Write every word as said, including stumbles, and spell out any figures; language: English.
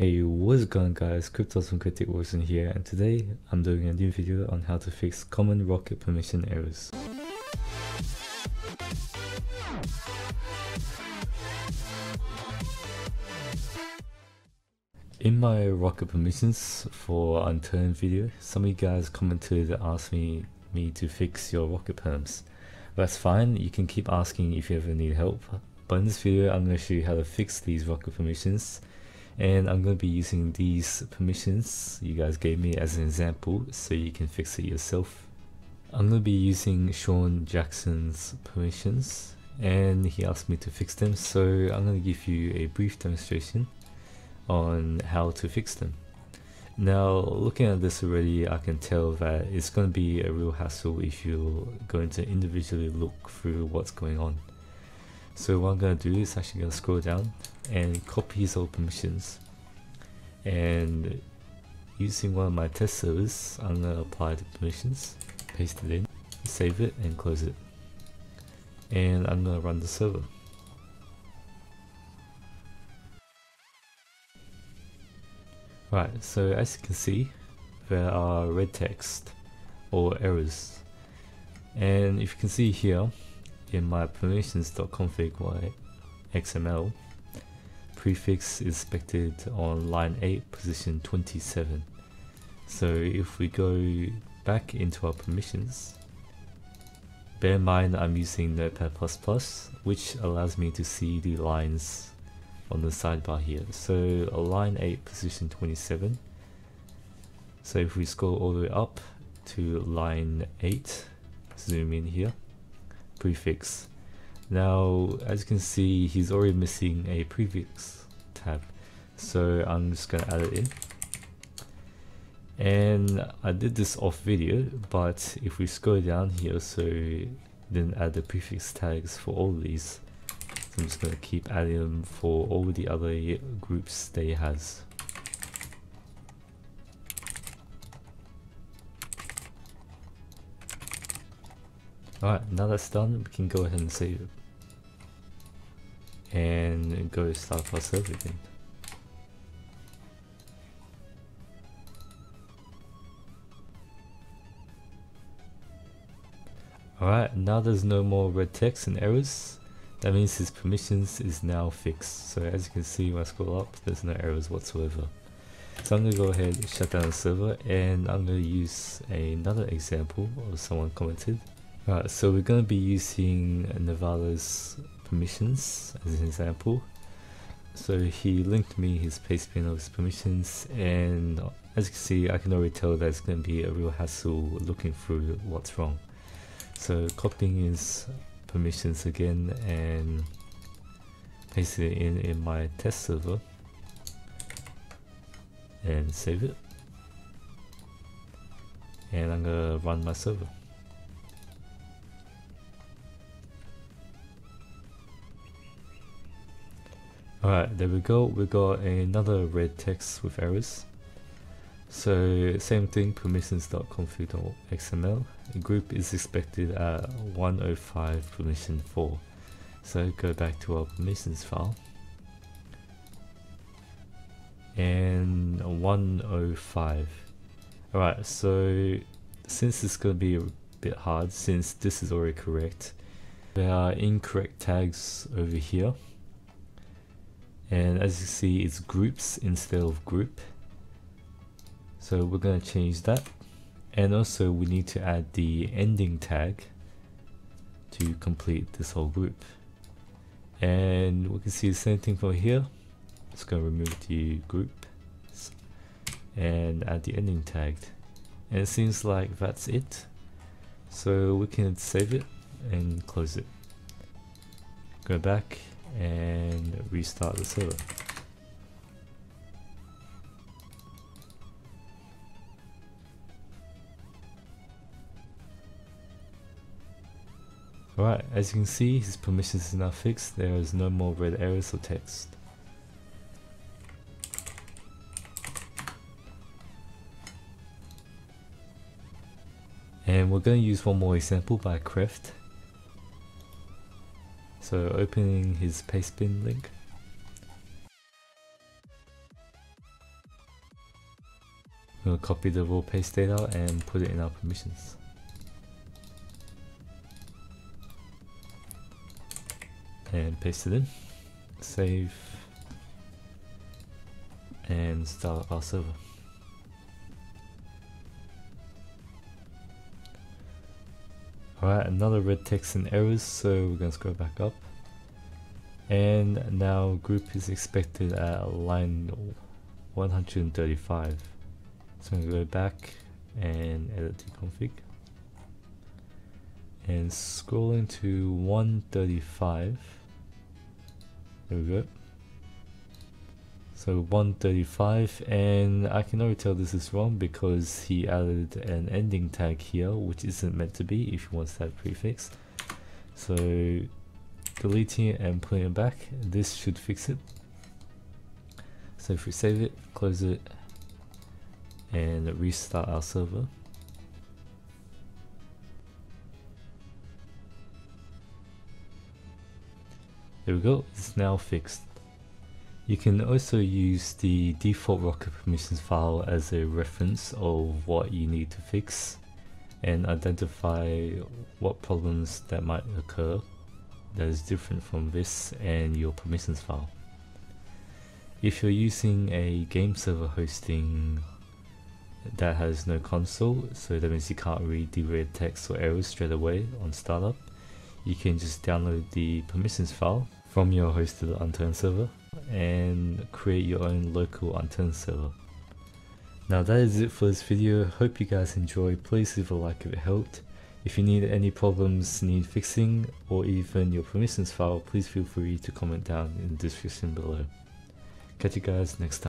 Hey, what's going on guys, Cryptos from Cryptic WarZone here, and today I'm doing a new video on how to fix common Rocket permission errors. In my Rocket permissions for Unturned video, some of you guys commented and asked me, me to fix your Rocket perms. That's fine, you can keep asking if you ever need help, but in this video I'm going to show you how to fix these Rocket permissions. And I'm going to be using these permissions you guys gave me as an example so you can fix it yourself. I'm going to be using Sean Jackson's permissions and he asked me to fix them, so I'm going to give you a brief demonstration on how to fix them. Now, looking at this already, I can tell that it's going to be a real hassle if you're going to individually look through what's going on. So what I'm going to do is actually going to scroll down and copy his old permissions, and using one of my test servers I'm going to apply the permissions, paste it in, save it and close it, and I'm going to run the server. Right, so as you can see there are red text or errors, and if you can see here in my permissions dot config dot x m l, prefix is expected on line eight, position twenty-seven. So if we go back into our permissions, bear in mind I'm using Notepad plus plus, which allows me to see the lines on the sidebar here. So line eight, position twenty-seven. So if we scroll all the way up to line eight, zoom in here, prefix. Now as you can see he's already missing a prefix tab, so I'm just going to add it in, and I did this off video, but if we scroll down here, so then add the prefix tags for all of these, so I'm just going to keep adding them for all the other groups that he has. Alright, now that's done, we can go ahead and save it and go start our server again. Alright, now there's no more red text and errors. That means his permissions is now fixed. So as you can see when I scroll up, there's no errors whatsoever. So I'm going to go ahead and shut down the server, and I'm going to use another example of someone commented. Alright, so we're going to be using Nevada's permissions as an example. So he linked me his paste bin of his permissions, and as you can see I can already tell that it's going to be a real hassle looking through what's wrong. So copying his permissions again and pasting it in, in my test server and save it, and I'm going to run my server. Alright, there we go, we got another red text with errors. So same thing, permissions dot config dot x m l, group is expected at one oh five permission four. So go back to our permissions file, and one oh five. Alright, so since it's going to be a bit hard, since this is already correct, there are incorrect tags over here. And as you see it's groups instead of group, so we're going to change that, and also we need to add the ending tag to complete this whole group. And we can see the same thing from here, just going to remove the groups and add the ending tag, and it seems like that's it, so we can save it and close it, go back and restart the server. Alright, as you can see his permissions is now fixed, there is no more red errors or text. And we're going to use one more example by Kreft. So opening his paste bin link, We'll copy the raw paste data and put it in our permissions. And paste it in. Save. And start our server. Alright, another red text and errors, so we're going to scroll back up. And now group is expected at line one hundred thirty-five. So I'm going to go back and edit the config. And scroll into one thirty-five. There we go. So one thirty-five, and I can already tell this is wrong because he added an ending tag here which isn't meant to be if you want that prefix. So deleting it and putting it back, this should fix it. So if we save it, close it, and restart our server. There we go, it's now fixed. You can also use the default Rocket permissions file as a reference of what you need to fix and identify what problems that might occur that is different from this and your permissions file. If you're using a game server hosting that has no console, so that means you can't read the red text or errors straight away on startup, you can just download the permissions file from your hosted Unturned server and create your own local Unturned server. Now that is it for this video. Hope you guys enjoyed. Please leave a like if it helped. If you need any problems need fixing or even your permissions file, please feel free to comment down in the description below. Catch you guys next time.